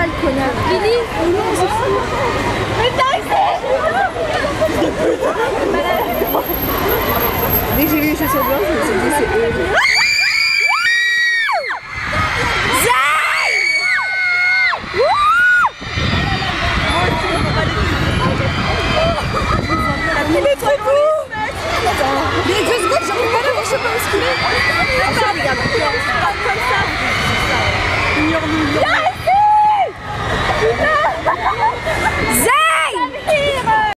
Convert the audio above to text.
ça le connard. Billy, on s'en fout. Mais putain. Dès que j'ai vu les chaussures blanches, je me suis dit c'est eux. Il est trop beau. Mais 2 secondes, j'arrive pas là, je sais pas où est-ce qu'il est.